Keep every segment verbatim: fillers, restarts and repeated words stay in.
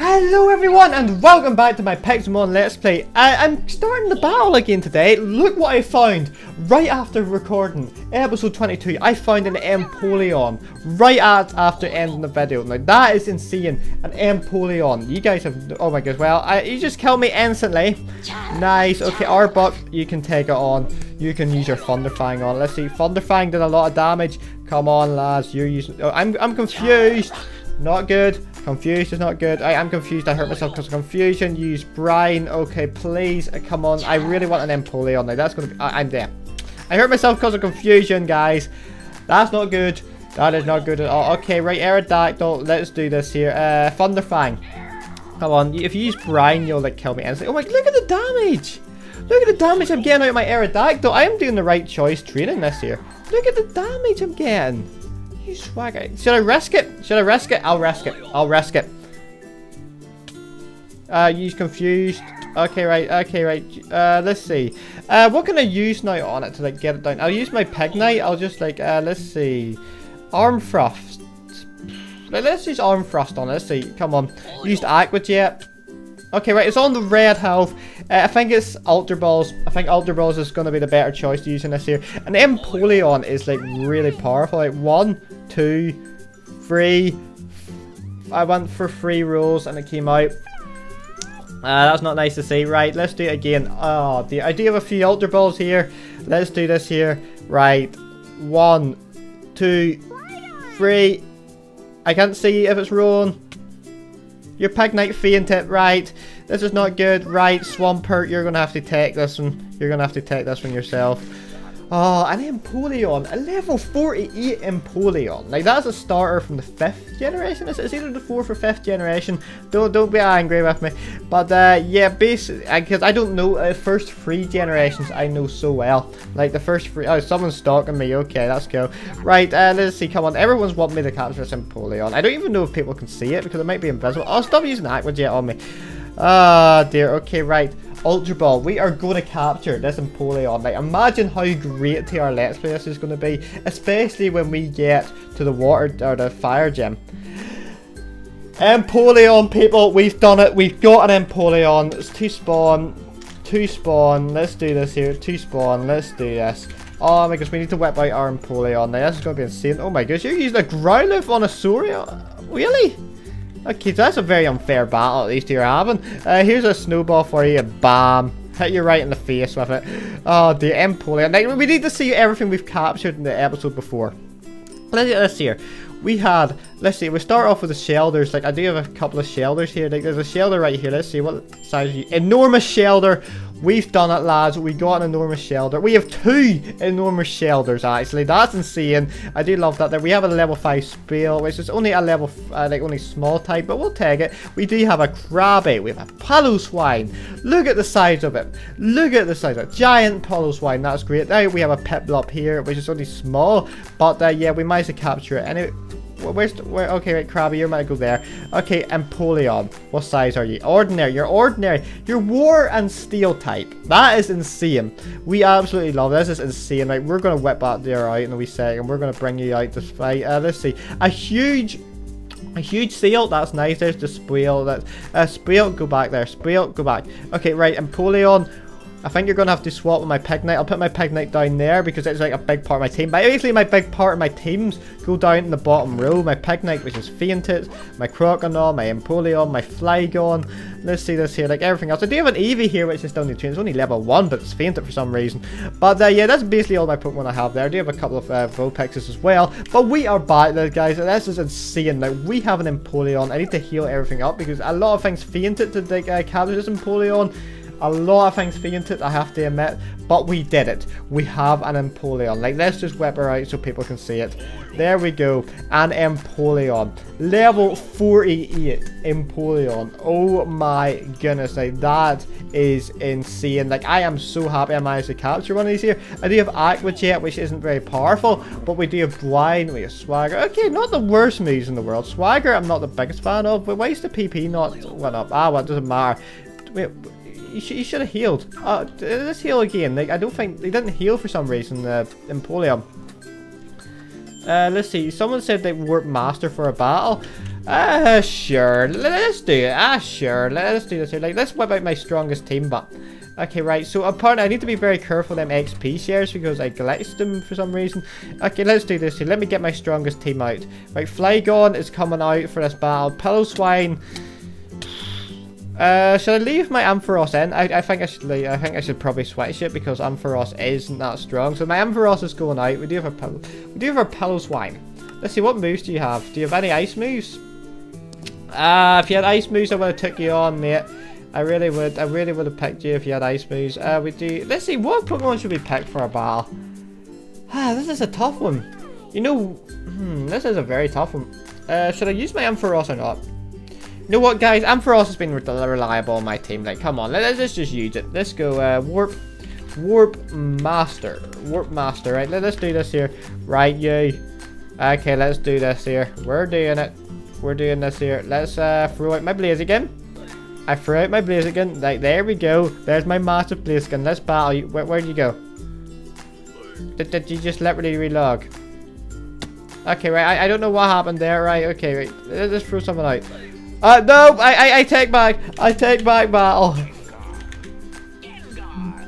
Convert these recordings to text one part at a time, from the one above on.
Hello everyone and welcome back to my Pixelmon Let's Play. I I'm starting the battle again today. Look what I found right after recording episode twenty-two. I found an Empoleon right at after ending the video. Now that is insane, an Empoleon. You guys have, oh my gosh, well I, you just killed me instantly. Nice. Okay, Arbok, you can take it on. You can use your Thunderfang on. Let's see, Thunderfang did a lot of damage. Come on lads, you're using, oh, I'm, I'm confused. Not good. Confused is not good. I am confused. I hurt myself because of confusion. Use Brine. Okay, please. Uh, come on. I really want an Empoleon now. That's going to be... I I'm there. I hurt myself because of confusion, guys. That's not good. That is not good at all. Okay, right. Aerodactyl. Let's do this here. Uh, Thunderfang. Come on. If you use Brine, you'll, like, kill me. And it's like, oh my... Look at the damage. Look at the damage I'm getting out of my Aerodactyl. I am doing the right choice training this here. Look at the damage I'm getting. Swagger. Should I risk it? Should I risk it? I'll risk it. I'll risk it. Uh, use confused. Okay, right. Okay, right. Uh, let's see. Uh, what can I use now on it to like get it down? I'll use my Pignite. I'll just like, uh, let's see. Arm Thrust. Let's use Arm Thrust on it. Let's see. Come on. Used Aqua Jet. Okay, right. It's on the red health. Uh, I think it's Ultra Balls. I think Ultra Balls is going to be the better choice to use in this here. And Empoleon is like really powerful. Like one, two, three. I went for three rolls and it came out. Uh, that's not nice to see. Right, let's do it again. Oh, dear. I do have a few Ultra Balls here. Let's do this here. Right. One, two, three. I can't see if it's rolling. Your Pignite fainted, right. This is not good, right. Swampert, you're going to have to take this one. You're going to have to take this one yourself. Oh, an Empoleon. A level forty-eight Empoleon. Now, that's a starter from the fifth generation. It's either the fourth or fifth generation. Don't don't be angry with me. But, uh, yeah, basically, because I don't know, the uh, first three generations I know so well. Like, the first three... Oh, someone's stalking me. Okay, that's cool. Right, uh, let's see. Come on. Everyone's wanting me to capture this Empoleon. I don't even know if people can see it, because it might be invisible. Oh, stop using Aqua Jet on me. Ah, oh, dear. Okay, right. Ultra Ball, we are going to capture this Empoleon. Like, imagine how great to our Let's Play this is going to be, especially when we get to the water or the fire gym. Empoleon, people, we've done it. We've got an Empoleon. It's two spawn, two spawn. Let's do this here. Two spawn. Let's do this. Oh my gosh, we need to whip out our Empoleon. Now this is going to be insane. Oh my gosh, you're using a Growlithe on a Sorion? Really? Okay, so that's a very unfair battle these two are having. Uh, here's a snowball for you. Bam. Hit you right in the face with it. Oh, dear. Empoleon. Like, we need to see everything we've captured in the episode before. Let's get this here. We had... Let's see. We start off with the Shelders. Like, I do have a couple of Shelders here. Like, there's a Shelder right here. Let's see what size... You, enormous Shelder. We've done it, lads. We got an enormous Shelder. We have two enormous Shelders, actually. That's insane. I do love that. There, we have a level five Spell, which is only a level, uh, like only small type, but we'll take it. We do have a Krabby. We have a Piloswine. Look at the size of it. Look at the size of it. Giant Piloswine. That's great. Now we have a Piplup here, which is only small, but uh, yeah, we might as well capture it. Anyway. Where's the, where, okay, right, Krabby, you might go there. Okay, Empoleon. What size are you? Ordinary. You're ordinary. You're War and Steel type. That is insane. We absolutely love this. This is insane. Like, we're going to whip that there out in a wee second. We're going to bring you out this fight. Uh, let's see. A huge... A huge seal, that's nice. There's the Squeal. That's, uh, Squeal, go back there. Squeal, go back. Okay, right, Empoleon. I think you're going to have to swap with my Pignite. I'll put my Pignite down there because it's like a big part of my team. But basically my big part of my teams go down in the bottom row. My Pignite, which is Fainted, my Croconaw, my Empoleon, my Flygon. Let's see this here, like everything else. I do have an Eevee here, which is still new to train. It's only level one, but it's Fainted for some reason. But uh, yeah, that's basically all my Pokemon I have there. I do have a couple of uh, Vulpixes as well. But we are back there, guys. This is insane. Now, we have an Empoleon. I need to heal everything up because a lot of things Fainted to like, uh, capture this Empoleon. A lot of things fainted, I have to admit, but we did it. We have an Empoleon. Like, let's just whip her out so people can see it. There we go. An Empoleon. Level forty-eight Empoleon. Oh my goodness. Like, that is insane. Like, I am so happy I managed to capture one of these here. I do have Aqua Jet, which isn't very powerful, but we do have Brine, we have Swagger. Okay, not the worst moves in the world. Swagger, I'm not the biggest fan of, but why is the P P not went up? Ah, well, it doesn't matter. Wait. You, sh you should have healed. Uh, let's heal again. Like, I don't think... They didn't heal for some reason, uh, Empoleon. Uh, let's see. Someone said they warp master for a battle. Ah, sure, let's do it. Ah, sure, let's do this. Like, let's whip out my strongest team, but... Okay, right, so apparently I need to be very careful them X P shares because I glitched them for some reason. Okay, let's do this here. Let me get my strongest team out. Right, Flygon is coming out for this battle. Piloswine. Uh, should I leave my Ampharos in? I, I think I should leave. I think I should probably switch it because Ampharos isn't that strong. So my Ampharos is going out. We do have a Pil we do have our Piloswine. Let's see, what moves do you have? Do you have any ice moves? Ah, uh, if you had ice moves, I would have took you on, mate. I really would. I really would have picked you if you had ice moves. Uh, we do. Let's see, what Pokemon should we pick for a battle? Ah, this is a tough one. You know, hmm, this is a very tough one. Uh, should I use my Ampharos or not? You know what, guys? Ampharos has been reliable on my team. Like, come on, let's, let's just use it. Let's go. Uh, warp, warp master, warp master. Right, let's do this here. Right, yay. Okay, let's do this here. We're doing it. We're doing this here. Let's uh, throw out my Blaze again. I threw out my Blaziken. Like, there we go. There's my massive Blaziken. Let's battle you. Where, where'd you go? Did, did you just literally relog? Okay, right. I, I don't know what happened there. Right. Okay, right. Let's throw someone out. Uh, no! I, I, I take back. I take back battle.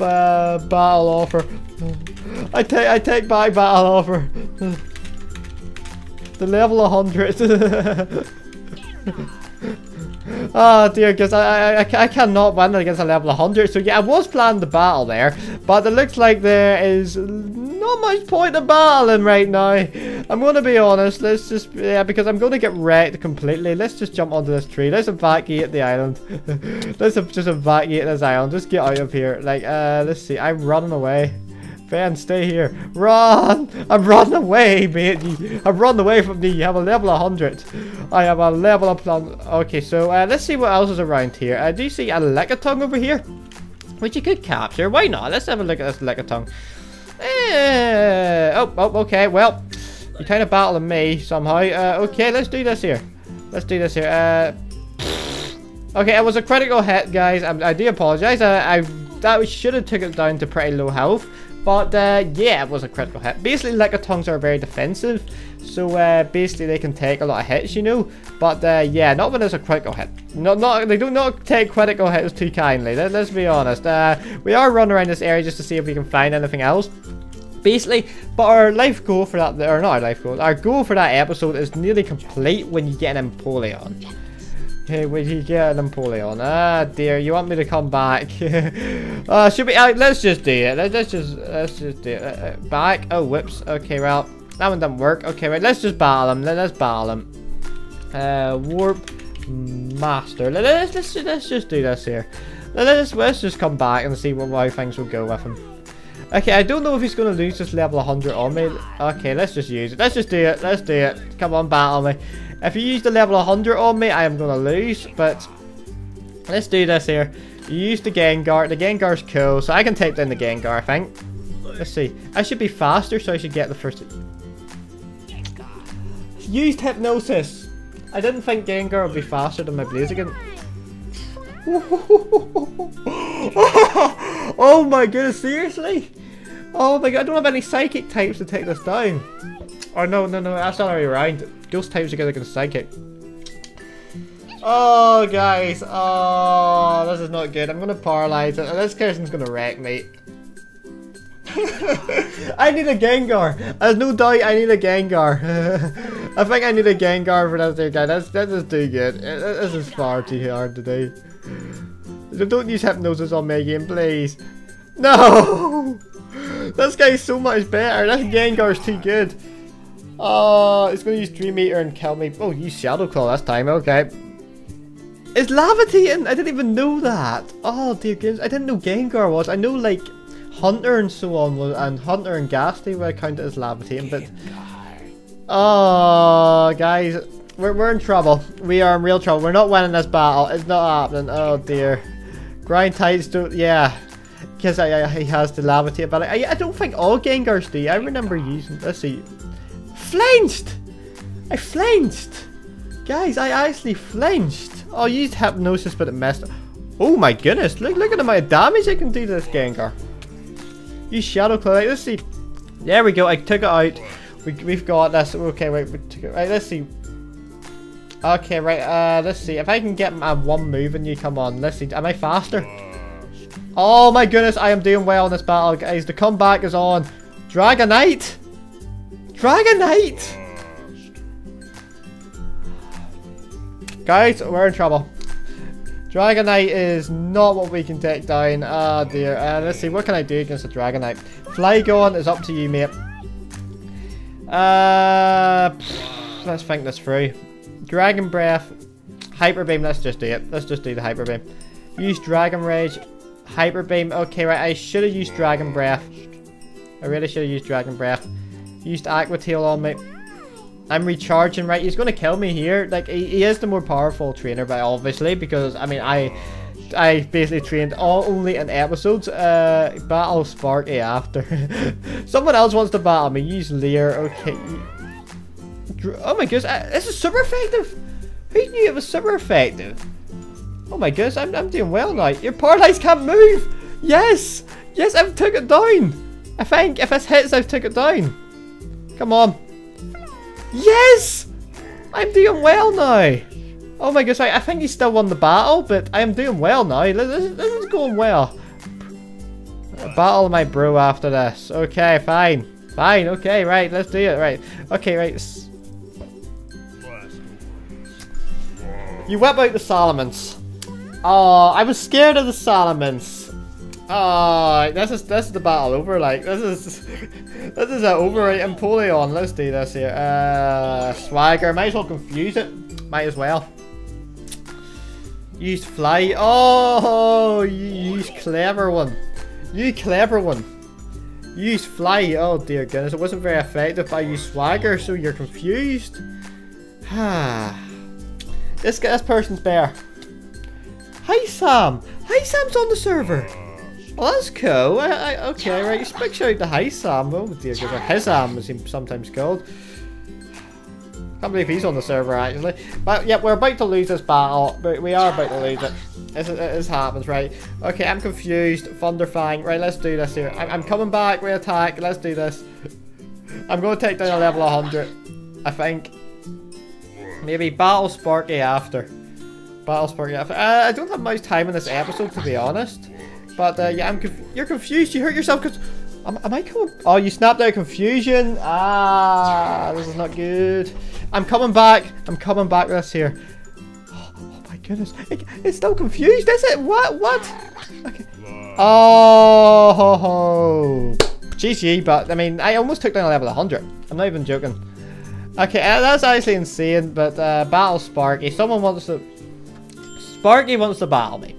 Uh, battle offer. I take, I take back battle offer. The level one hundred. Oh dear, because I, I I cannot win against a level one hundred. So yeah, I was planning the battle there, but it looks like there is not much point in battling right now. I'm going to be honest. Let's just yeah, because I'm going to get wrecked completely. Let's just jump onto this tree. Let's evacuate the island. Let's just evacuate this island. Just get out of here. Like uh, let's see. I'm running away. Ben, stay here. Run! I'm running away, mate. I'm running away from me. You have a level one hundred. I have a level up. Okay, so uh, let's see what else is around here. I uh, do you see a Lickitung over here, which you could capture. Why not? Let's have a look at this Lickitung. Eh, oh, oh, okay. Well, you're trying to battle me somehow. Uh, okay, let's do this here. Let's do this here. Uh, okay, it was a critical hit, guys. I, I do apologize. I, I that should have took it down to pretty low health. But uh, yeah, it was a critical hit. Basically, Lickitungs are very defensive, so uh, basically they can take a lot of hits, you know. But uh, yeah, not when it's a critical hit. Not, not they do not take critical hits too kindly. Let, let's be honest. Uh, we are running around this area just to see if we can find anything else, basically. But our life goal for that, or not our life goal, our goal for that episode is nearly complete when you get an Empoleon. Hey, will you get an Empoleon? Ah, dear, you want me to come back? uh, should we? Uh, let's just do it. Let's, let's just, let's just do it. Uh, back. Oh, whoops. Okay, well, that one didn't work. Okay, right. Let's just battle him. Let's battle him. Uh, warp master. Let's let's let's just do this here. Let's let's just come back and see what how things will go with him. Okay, I don't know if he's gonna lose this level one hundred on me. Okay, let's just use it. Let's just do it. Let's do it. Come on, battle me. If you use the level one hundred on me, I am going to lose, but let's do this here. You use the Gengar. The Gengar's cool, so I can take down the Gengar, I think. Let's see. I should be faster, so I should get the first... Used Hypnosis. I didn't think Gengar would be faster than my Blaziken. Oh my goodness, seriously? Oh my god, I don't have any Psychic types to take this down. Oh no, no, no, that's not already around. Those types together can psychic. Oh, guys. Oh, this is not good. I'm going to paralyze it. This person's going to wreck me. I need a Gengar. There's no doubt I need a Gengar. I think I need a Gengar for this guy. That's, this is too good. This is far too hard to do. Don't use Hypnosis on me again, please. No! This guy's so much better. This Gengar's too good. Oh, it's going to use Dream Eater and kill me. Oh, use Shadow Claw this time. Okay. It's levitating. I didn't even know that. Oh, dear games. I didn't know Gengar was. I know, like, Hunter and so on, was, and Hunter and Ghastly were counted as levitating, but... Oh, guys. We're, we're in trouble. We are in real trouble. We're not winning this battle. It's not happening. Oh, dear. Grind Tides don't... Yeah. Because I, I, he has the levitate ability. I, I don't think all Gengars do. I remember using... Let's see... Flinched! I flinched! Guys, I actually flinched! Oh, I used Hypnosis but it messed up. Oh my goodness, look look at the amount of damage I can do to this Gengar. Use Shadow Claw, right, let's see. There we go, I took it out. We, we've got this, okay wait, we took it, right, let's see. Okay, right, uh, let's see. If I can get my one move and you, come on. Let's see. Am I faster? Oh my goodness, I am doing well in this battle, guys. The comeback is on. Dragonite! Dragonite! Guys, we're in trouble. Dragonite is not what we can take down. Ah, oh dear. Uh, let's see, what can I do against a Dragonite? Flygon is up to you, mate. Uh, pff, let's think this through. Dragon Breath, Hyper Beam, let's just do it. Let's just do the Hyper Beam. Use Dragon Rage, Hyper Beam. Okay, right, I should have used Dragon Breath. I really should have used Dragon Breath. Used Aqua Tail on me. I'm recharging, right? He's going to kill me here. Like, he, he is the more powerful trainer, but obviously, because, I mean, I I basically trained all only in episodes. Uh, battle Sparky after. Someone else wants to battle me. Use Leer. Okay. Oh my goodness, I, this is super effective. Who knew it was super effective? Oh my goodness, I'm, I'm doing well now. Your Paralyze can't move. Yes. Yes, I've took it down. I think if this hits, I've took it down. Come on. Yes! I'm doing well now. Oh my gosh, I, I think he still won the battle, but I am doing well now. This, this is going well. I'll battle my bro after this. Okay, fine. Fine, okay, right, let's do it. Right. Okay, right. You whip out the Salamence. Oh, I was scared of the Salamence. Oh, this is this is the battle over, like, this is this is an overrate Empoleon. Let's do this here. Uh, Swagger, might as well confuse it. Might as well. Use Fly. Oh, you use clever one. You clever one. Use Fly. Oh dear goodness, it wasn't very effective. I used Swagger, so you're confused. This this person's bear. Hi Sam. Hi Sam's on the server. Well, that's cool. I, I, okay, right. Just big shout out to Hisam. Oh dear goodness, Hisam as he's sometimes called. Can't believe he's on the server actually. But yeah, we're about to lose this battle. But we are about to lose it. This, this happens, right? Okay, I'm confused. Thunderfang. Right, let's do this here. I'm, I'm coming back. We attack. Let's do this. I'm going to take down a level one hundred. I think. Maybe battle Sparky after. Battle Sparky after. Uh, I don't have much time in this episode, to be honest. But uh, yeah, I'm conf you're confused. You hurt yourself because am, am I coming? Oh, you snapped out of confusion. Ah, this is not good. I'm coming back. I'm coming back. This here. Oh, oh my goodness, it, it's still confused, is it? What? What? Okay. Oh, ho, ho. G G. But I mean, I almost took down a level one hundred. I'm not even joking. Okay, uh, that's actually insane. But uh, battle Sparky. Someone wants to. Sparky wants to battle me.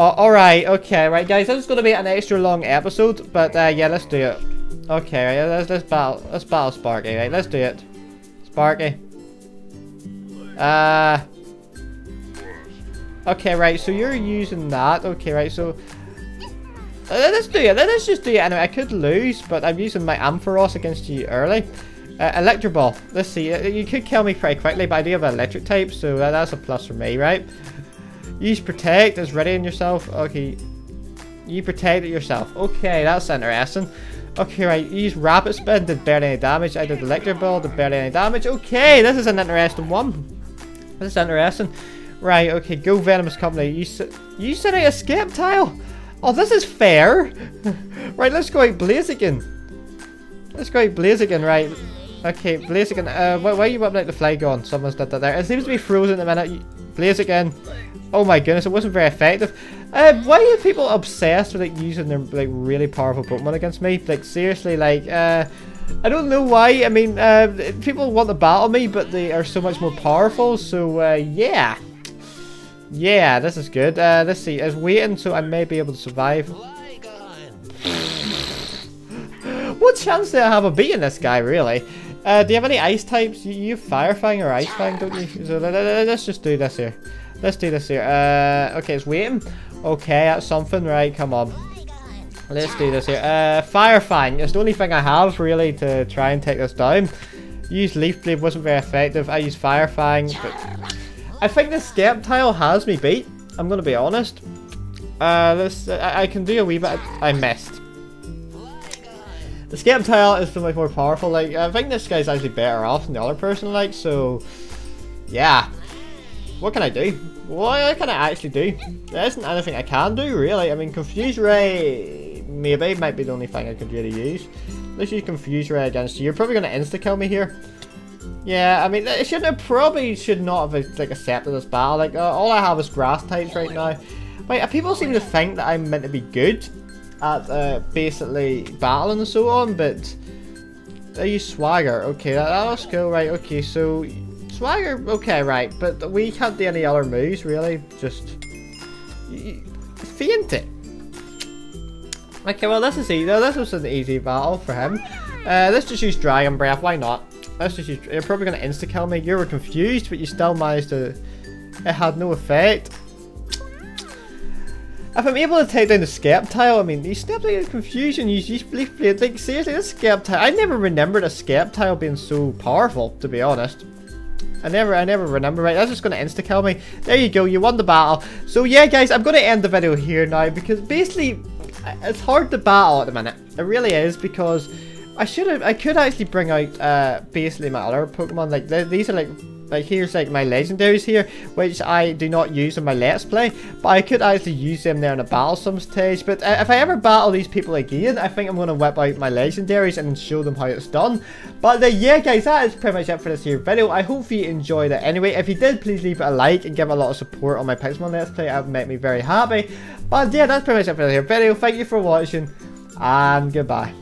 Uh, Alright, okay, right guys, this is going to be an extra long episode, but uh, yeah, let's do it. Okay, right, let's, let's, battle, let's battle Sparky, right, let's do it. Sparky. Uh, okay, right, so you're using that, okay, right, so... Uh, let's do it, let's just do it anyway, I could lose, but I'm using my Ampharos against you early. Uh, Electro Ball, let's see, you could kill me pretty quickly, but I do have an electric type, so uh, that's a plus for me, right? Use Protect, it's readying yourself. Okay. You protect it yourself. Okay, that's interesting. Okay, right. Use Rapid Spin, did barely any damage. I did Electric Ball, did barely any damage. Okay, this is an interesting one. This is interesting. Right, okay. Go Venomous Company. You, you said I a Sceptile. Oh, this is fair. Right, let's go out Blaziken. Let's go out Blaziken, right. Okay, Blaziken. Uh, why, why are you whipping out the Flygon? Someone's did that there. It seems to be frozen in a minute. Blaziken. Oh my goodness, it wasn't very effective. Uh, why are people obsessed with like using their like really powerful Pokemon against me? Like seriously, like uh, I don't know why. I mean, uh, people want to battle me, but they are so much more powerful. So uh, yeah, yeah, this is good. Uh, let's see, it's waiting, so I may be able to survive. What chance do I have of beating this guy, really? Uh, do you have any ice types? You, you have Fire Fang or Ice Fang, don't you? So let's just do this here. Let's do this here. Uh, okay, it's waiting. Okay, that's something. Right, come on. Let's do this here. Uh, Fire Fang. It's the only thing I have, really, to try and take this down. Use Leaf Blade. Wasn't very effective. I used Fire Fang. But I think this Sceptile has me beat. I'm going to be honest. Uh, this, I, I can do a wee bit. I missed. The Sceptile is so much more powerful. Like, I think this guy's actually better off than the other person, like, so... Yeah. What can I do? What can I actually do? There isn't anything I can do, really. I mean, Confuse Ray maybe might be the only thing I could really use. Let's use Confuse Ray against you. You're probably going to insta-kill me here. Yeah, I mean, it should have, probably should not have like accepted this battle. Like, uh, all I have is grass types right now. Wait, people seem to think that I'm meant to be good at uh, basically battling and so on, but I use Swagger. Okay, that, that's cool. Right, okay, so Swagger, okay, right, but we can't do any other moves, really. Just feint it. Okay, well, this is easy. This was an easy battle for him. Uh, let's just use Dragon Breath. Why not? That's just, you're probably going to insta-kill me. You were confused, but you still managed to... It had no effect. If I'm able to take down the Sceptile, I mean, these Sceptile is confusion. You just played, like, seriously, this Sceptile... I never remembered a Sceptile being so powerful, to be honest. I never, I never remember, right? That's just going to insta-kill me. There you go, you won the battle. So, yeah, guys, I'm going to end the video here now, because basically, it's hard to battle at the minute. It really is, because... I should have, I could actually bring out uh, basically my other Pokemon, like th these are like, like here's like my legendaries here, which I do not use in my Let's Play, but I could actually use them there in a battle some stage, but uh, if I ever battle these people again, I think I'm going to whip out my legendaries and show them how it's done. But uh, yeah guys, that is pretty much it for this here video. I hope you enjoyed it anyway. If you did, please leave it a like and give it a lot of support on my Pixelmon Let's Play. That would make me very happy. But yeah, that's pretty much it for this here video. Thank you for watching, and goodbye.